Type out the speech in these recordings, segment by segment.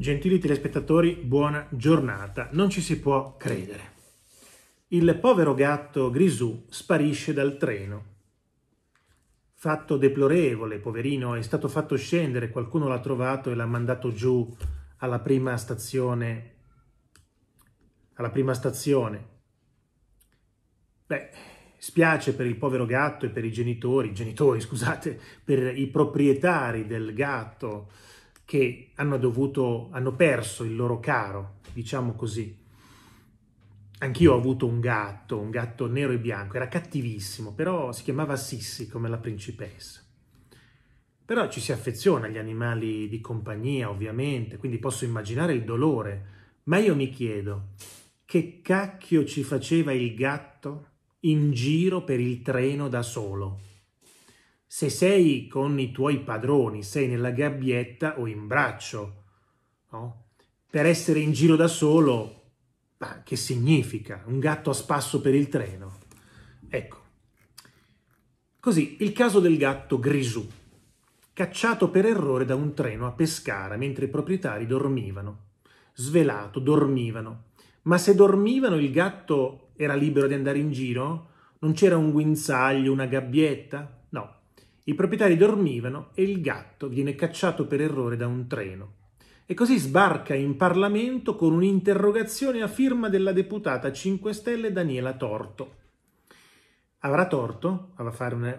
Gentili telespettatori, buona giornata. Non ci si può credere. Il povero gatto Grisù sparisce dal treno. Fatto deplorevole, poverino, è stato fatto scendere, qualcuno l'ha trovato e l'ha mandato giù alla prima stazione. Beh, spiace per il povero gatto e per i genitori, scusate, per i proprietari del gatto, che hanno perso il loro caro, diciamo così. Anch'io ho avuto un gatto nero e bianco, era cattivissimo, però si chiamava Sissi, come la principessa. Però ci si affeziona agli animali di compagnia, ovviamente, quindi posso immaginare il dolore, ma io mi chiedo, che cacchio ci faceva il gatto in giro per il treno da solo? Se sei con i tuoi padroni, sei nella gabbietta o in braccio, no? Per essere in giro da solo, ma che significa? Un gatto a spasso per il treno? Ecco, così il caso del gatto Grisù, cacciato per errore da un treno a Pescara mentre i proprietari dormivano. Svelato, dormivano. Ma se dormivano il gatto era libero di andare in giro? Non c'era un guinzaglio, una gabbietta? No. I proprietari dormivano e il gatto viene cacciato per errore da un treno. E così sbarca in Parlamento con un'interrogazione a firma della deputata 5 Stelle Daniela Torto. Avrà torto a fare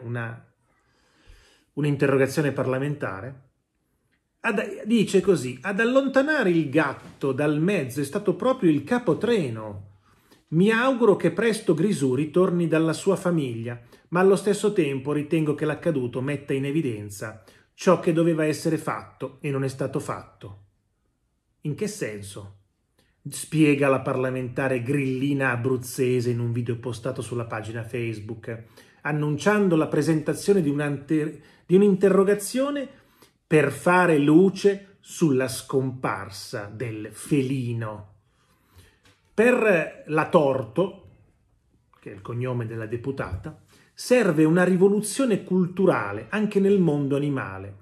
un'interrogazione parlamentare? Dice così: ad allontanare il gatto dal mezzo è stato proprio il capotreno. Mi auguro che presto Grisù ritorni dalla sua famiglia, ma allo stesso tempo ritengo che l'accaduto metta in evidenza ciò che doveva essere fatto e non è stato fatto. In che senso? Spiega la parlamentare grillina abruzzese in un video postato sulla pagina Facebook, annunciando la presentazione di un'interrogazione per fare luce sulla scomparsa del felino. Per la Torto, che è il cognome della deputata, serve una rivoluzione culturale anche nel mondo animale.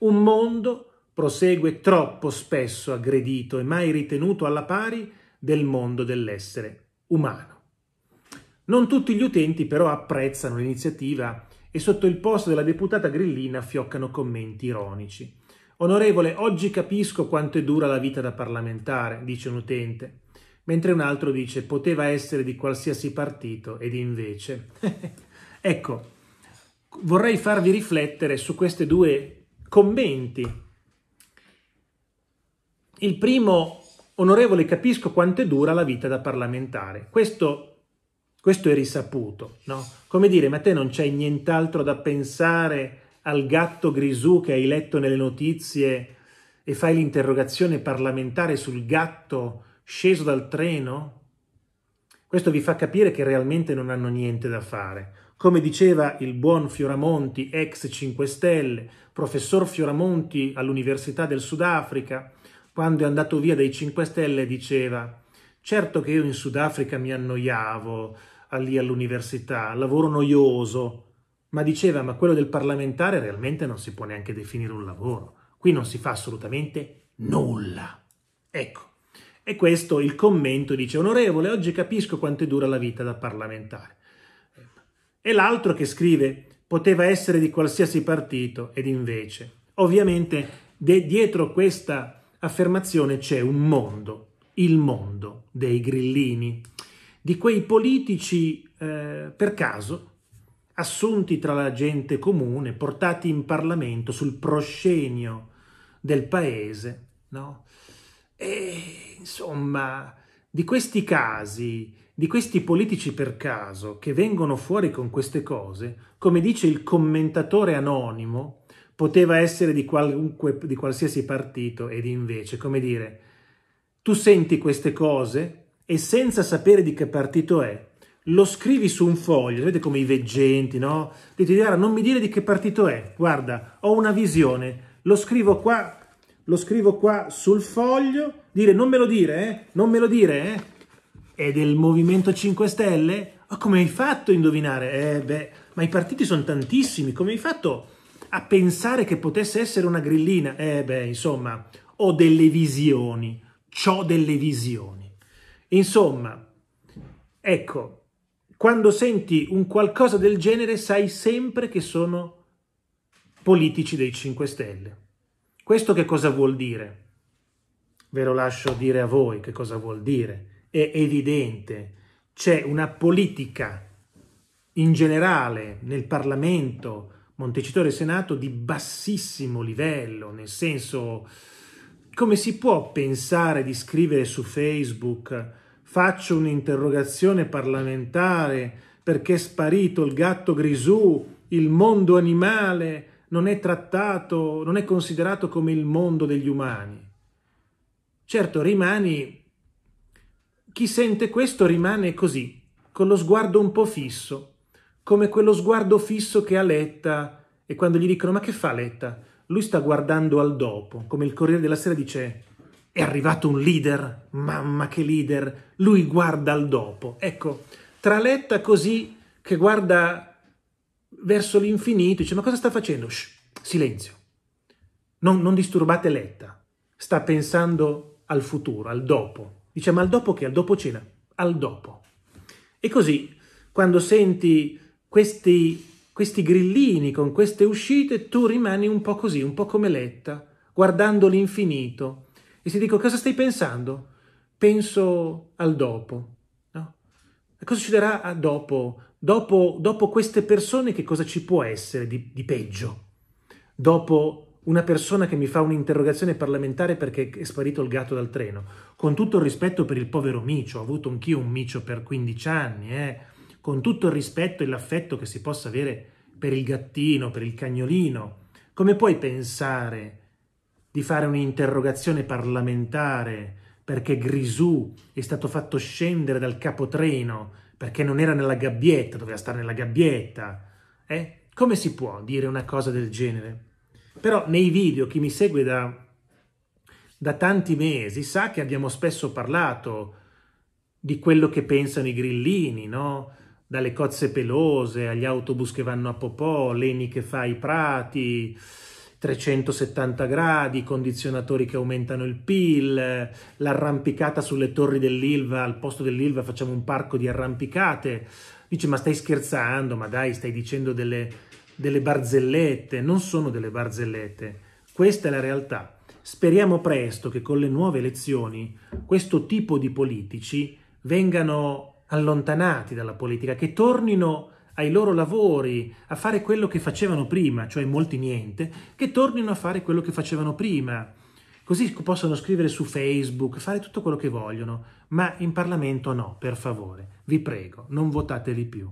Un mondo, prosegue, troppo spesso aggredito e mai ritenuto alla pari del mondo dell'essere umano. Non tutti gli utenti però apprezzano l'iniziativa e sotto il post della deputata grillina affioccano commenti ironici. Onorevole, oggi capisco quanto è dura la vita da parlamentare, dice un utente. Mentre un altro dice, poteva essere di qualsiasi partito, ed invece... Ecco, vorrei farvi riflettere su questi due commenti. Il primo, onorevole, capisco quanto è dura la vita da parlamentare. Questo è risaputo, no? Come dire, ma te non c'hai nient'altro da pensare al gatto Grisù che hai letto nelle notizie e fai l'interrogazione parlamentare sul gatto sceso dal treno? Questo vi fa capire che realmente non hanno niente da fare. Come diceva il buon Fioramonti, ex 5 Stelle, professor Fioramonti all'Università del Sudafrica, quando è andato via dai 5 Stelle diceva: certo che io in Sudafrica mi annoiavo lì all'università, lavoro noioso, ma diceva, ma quello del parlamentare realmente non si può neanche definire un lavoro. Qui non si fa assolutamente nulla. Ecco. E questo il commento dice, onorevole, oggi capisco quanto è dura la vita da parlamentare. E l'altro che scrive, poteva essere di qualsiasi partito, ed invece. Ovviamente dietro questa affermazione c'è un mondo, il mondo dei grillini, di quei politici per caso, assunti tra la gente comune, portati in Parlamento sul proscenio del paese, no? E insomma, di questi casi, di questi politici per caso che vengono fuori con queste cose, come dice il commentatore anonimo, poteva essere di qualsiasi partito ed invece, come dire, tu senti queste cose e senza sapere di che partito è, lo scrivi su un foglio, vedete come i veggenti, no? Dite, non mi dire di che partito è, guarda, ho una visione, lo scrivo qua sul foglio, dire non me lo dire, è del Movimento 5 Stelle? Ma come hai fatto a indovinare? Ma i partiti sono tantissimi, come hai fatto a pensare che potesse essere una grillina? Insomma, ho delle visioni, c'ho delle visioni. Insomma, ecco, quando senti un qualcosa del genere sai sempre che sono politici dei 5 Stelle. Questo che cosa vuol dire? Ve lo lascio dire a voi che cosa vuol dire. È evidente, c'è una politica in generale nel Parlamento, Montecitorio e Senato, di bassissimo livello, nel senso, come si può pensare di scrivere su Facebook faccio un'interrogazione parlamentare perché è sparito il gatto grisù, il mondo animale non è trattato, non è considerato come il mondo degli umani. Certo, rimani, chi sente questo rimane così, con lo sguardo un po' fisso, come quello sguardo fisso che ha Letta, e quando gli dicono ma che fa Letta? Lui sta guardando al dopo, come il Corriere della Sera dice è arrivato un leader, mamma che leader, lui guarda al dopo. Ecco, tra Letta così che guarda verso l'infinito, dice ma cosa sta facendo? Shh, silenzio, non disturbate Letta, sta pensando al futuro, al dopo. Dice ma al dopo che? Al dopo cena? Al dopo. E così quando senti questi grillini con queste uscite, tu rimani un po' così, un po' come Letta, guardando l'infinito. E si dico, cosa stai pensando? Penso al dopo. No? E cosa succederà a dopo? Dopo queste persone che cosa ci può essere di peggio? Dopo una persona che mi fa un'interrogazione parlamentare perché è sparito il gatto dal treno. Con tutto il rispetto per il povero micio, ho avuto anch'io un micio per 15 anni, con tutto il rispetto e l'affetto che si possa avere per il gattino, per il cagnolino, come puoi pensare di fare un'interrogazione parlamentare perché Grisù è stato fatto scendere dal capotreno, perché non era nella gabbietta, doveva stare nella gabbietta? Come si può dire una cosa del genere? Però nei video, chi mi segue da tanti mesi sa che abbiamo spesso parlato di quello che pensano i grillini, no? Dalle cozze pelose agli autobus che vanno a popò, Leni che fa i prati, 370 gradi, condizionatori che aumentano il PIL, l'arrampicata sulle torri dell'Ilva, al posto dell'Ilva facciamo un parco di arrampicate. Dice ma stai scherzando, ma dai, stai dicendo delle barzellette. Non sono delle barzellette, questa è la realtà. Speriamo presto che con le nuove elezioni questo tipo di politici vengano allontanati dalla politica, che tornino ai loro lavori, a fare quello che facevano prima, cioè molti niente, che tornino a fare quello che facevano prima. Così possono scrivere su Facebook, fare tutto quello che vogliono, ma in Parlamento no, per favore, vi prego, non votateli più.